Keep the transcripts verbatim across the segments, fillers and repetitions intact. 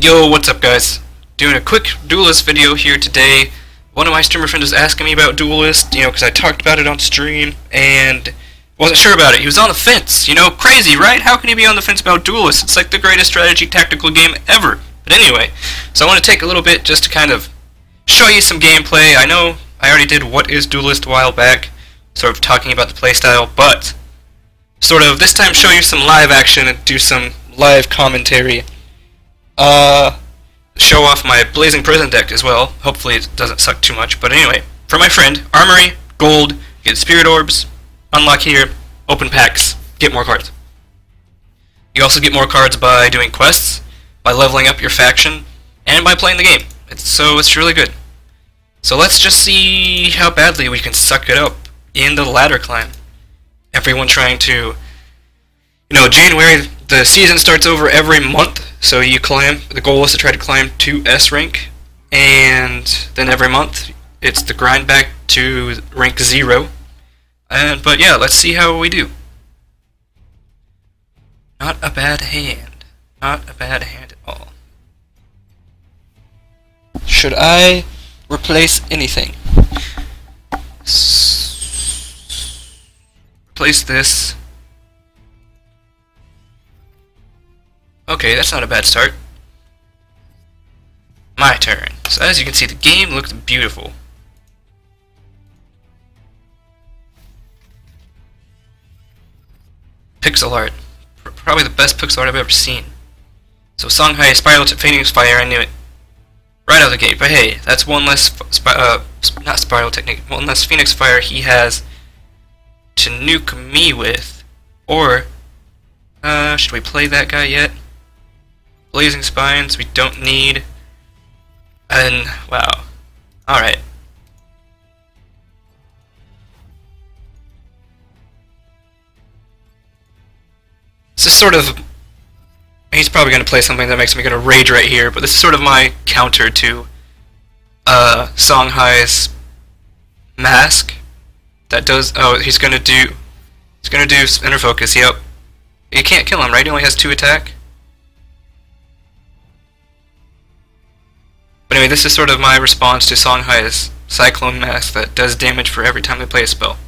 Yo, what's up guys? Doing a quick Duelyst video here today. One of my streamer friends was asking me about Duelyst, you know, because I talked about it on stream, and wasn't sure about it. He was on the fence, you know, crazy, right? How can you be on the fence about Duelyst? It's like the greatest strategy tactical game ever. But anyway, so I want to take a little bit just to kind of show you some gameplay. I know I already did What is Duelyst a while back, sort of talking about the playstyle, but sort of this time show you some live action and do some live commentary. Uh, show off my Blazing Prison deck as well. Hopefully it doesn't suck too much. But anyway, for my friend, Armory, Gold, get Spirit Orbs, unlock here, open packs, get more cards. You also get more cards by doing quests, by leveling up your faction, and by playing the game. It's, so it's really good. So let's just see how badly we can suck it up in the ladder climb. Everyone trying to, you know, January, the season starts over every month. So you climb, the goal is to try to climb to S rank, and then every month it's the grind back to rank zero. And but yeah, let's see how we do. Not a bad hand. Not a bad hand at all. Should I replace anything? S- replace this. Okay, that's not a bad start. My turn. So as you can see, the game looks beautiful. Pixel art. Probably the best pixel art I've ever seen. So Songhai, Spiral Tip, Phoenix Fire, I knew it. Right out of the gate, but hey, that's one less, spi uh, sp not Spiral Technique, one less Phoenix Fire he has to nuke me with, or, uh, should we play that guy yet? Blazing Spines, we don't need. And, wow. Alright. This is sort of... He's probably going to play something that makes me going to rage right here, but this is sort of my counter to uh, Songhai's mask. That does... Oh, he's going to do... He's going to do Inner Focus, yep. You can't kill him, right? He only has two attack. But anyway, this is sort of my response to Songhai's Cyclone Mask that does damage for every time they play a spell.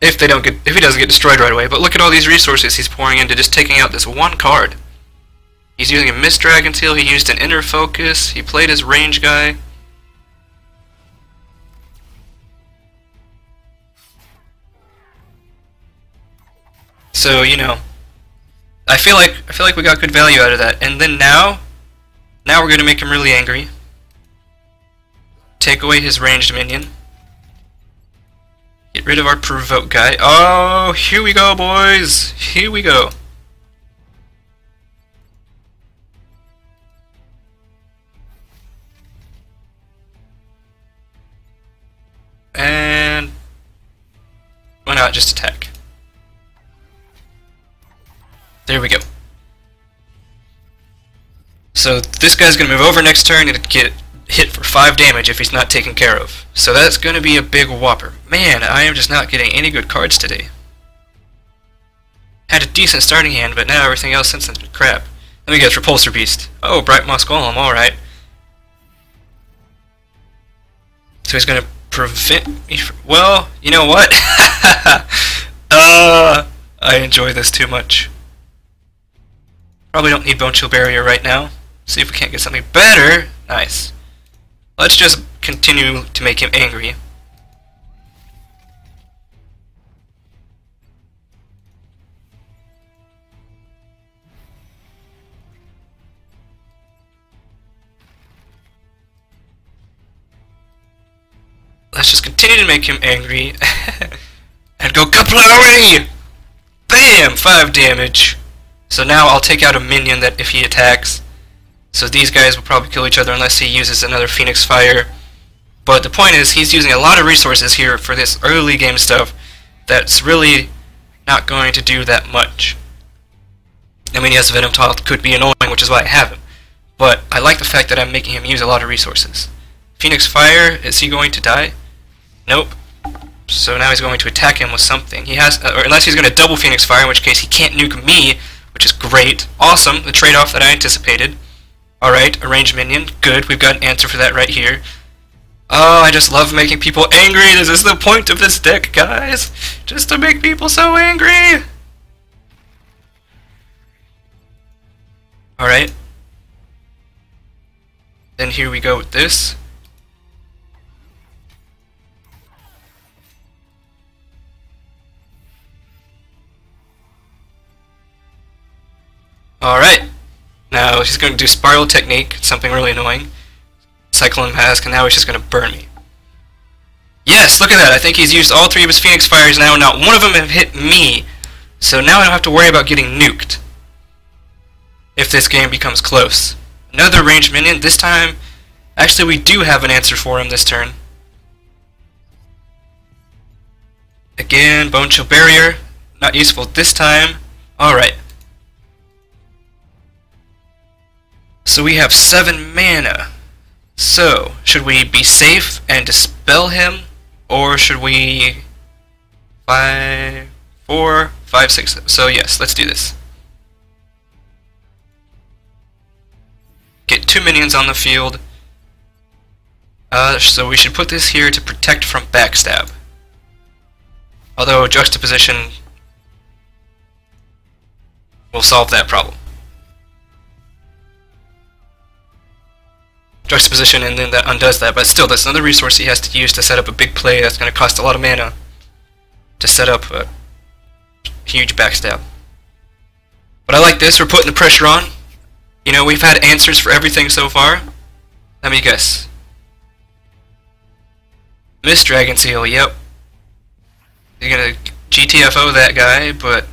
If they don't get, if he doesn't get destroyed right away. But look at all these resources he's pouring into just taking out this one card. He's using a Mist Dragon Seal. He used an Inner Focus. He played his range guy. So you know. I feel like I feel like we got good value out of that, and then now, now we're gonna make him really angry. Take away his ranged minion. Get rid of our provoke guy. Oh, here we go, boys. Here we go. And why not just attack? There we go. So this guy's going to move over next turn and get hit for five damage if he's not taken care of. So that's going to be a big whopper. Man, I am just not getting any good cards today. Had a decent starting hand, but now everything else since then is crap. Let me guess, Repulsor Beast. Oh, Bright Moss Golem, alright. So he's going to prevent me from... Well, you know what? uh, I enjoy this too much. Probably don't need Bone Chill Barrier right now. See if we can't get something better. Nice. Let's just continue to make him angry. Let's just continue to make him angry. And go Kaplowey! Bam! Five damage. So now I'll take out a minion that if he attacks, so these guys will probably kill each other unless he uses another Phoenix Fire. But the point is, he's using a lot of resources here for this early game stuff that's really not going to do that much. I mean, yes, Venom Tot could be annoying, which is why I have him. But I like the fact that I'm making him use a lot of resources. Phoenix Fire, is he going to die? Nope. So now he's going to attack him with something. He has, or unless he's going to double Phoenix Fire, in which case he can't nuke me, which is great. Awesome, the trade-off that I anticipated. Alright, arrange minion. Good, we've got an answer for that right here. Oh, I just love making people angry. This is the point of this deck, guys. Just to make people so angry. Alright. Then here we go with this. Alright. Now she's going to do Spiral Technique, something really annoying. Cyclone Mask, and now he's just going to burn me. Yes, look at that. I think he's used all three of his Phoenix Fires now, and not one of them have hit me. So now I don't have to worry about getting nuked if this game becomes close. Another ranged minion. This time, actually, we do have an answer for him this turn. Again, Bone Chill Barrier. Not useful this time. Alright. So we have seven mana. So, should we be safe and dispel him, or should we... Five, four, five, six, seven. So yes, let's do this. Get two minions on the field. Uh, so we should put this here to protect from backstab. Although Juxtaposition will solve that problem. Juxtaposition, and then that undoes that, but still, that's another resource he has to use to set up a big play that's going to cost a lot of mana to set up a huge backstab. But I like this. We're putting the pressure on. You know, we've had answers for everything so far. Let me guess. Mist Dragon Seal, yep. You're going to G T F O that guy, but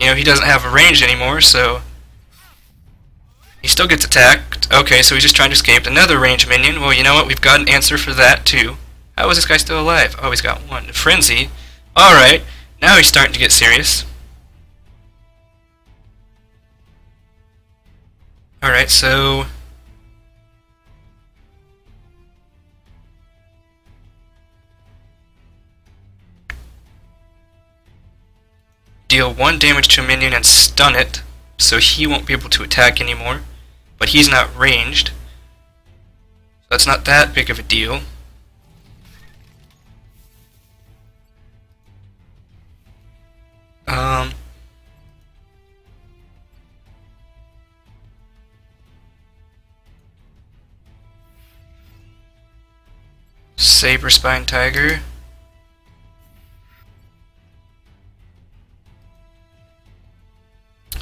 you know, he doesn't have a range anymore, so he still gets attacked. Okay, so he's just trying to escape another ranged minion. Well, you know what? We've got an answer for that, too. How is this guy still alive? Oh, he's got one. Frenzy. Alright. Now he's starting to get serious. Alright, so... deal one damage to a minion and stun it, so he won't be able to attack anymore. But he's not ranged, so that's not that big of a deal. Um, Saberspine Tiger.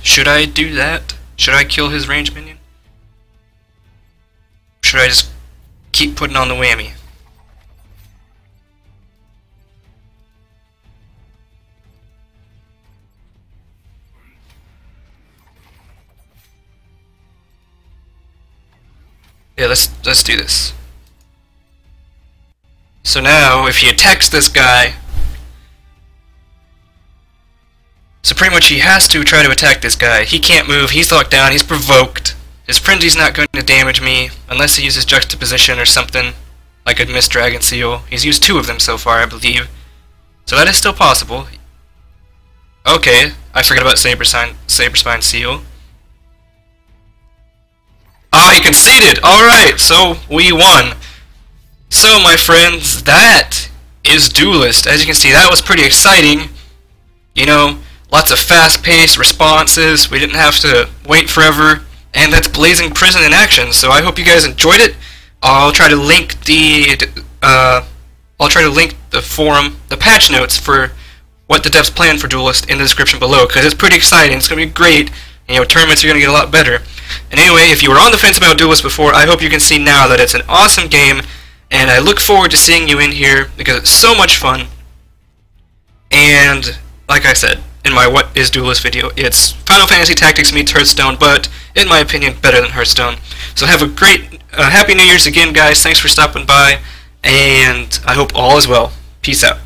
Should I do that? Should I kill his range minion? Should I just keep putting on the whammy? Yeah, let's let's do this. So now, if he attacks this guy, so pretty much he has to try to attack this guy. He can't move, he's locked down, he's provoked. His frenzy's not going to damage me, unless he uses Juxtaposition or something, like a Mist Dragon Seal. He's used two of them so far, I believe. So that is still possible. Okay, I forgot about Saberspine, Saberspine Seal. Ah, he conceded! Alright, so we won. So, my friends, that is Duelyst. As you can see, that was pretty exciting. You know, lots of fast-paced responses, we didn't have to wait forever, and that's Blazing Prison in action, so I hope you guys enjoyed it. I'll try to link the, uh, I'll try to link the forum, the patch notes for what the devs plan for Duelyst in the description below, because it's pretty exciting, it's going to be great, you know, tournaments are going to get a lot better. And anyway, if you were on the fence about Duelyst before, I hope you can see now that it's an awesome game, and I look forward to seeing you in here, because it's so much fun, and, like I said, in my What is Duelyst video, it's Final Fantasy Tactics meets Hearthstone, but, in my opinion, better than Hearthstone. So have a great, uh, happy New Year's again, guys. Thanks for stopping by, and I hope all is well. Peace out.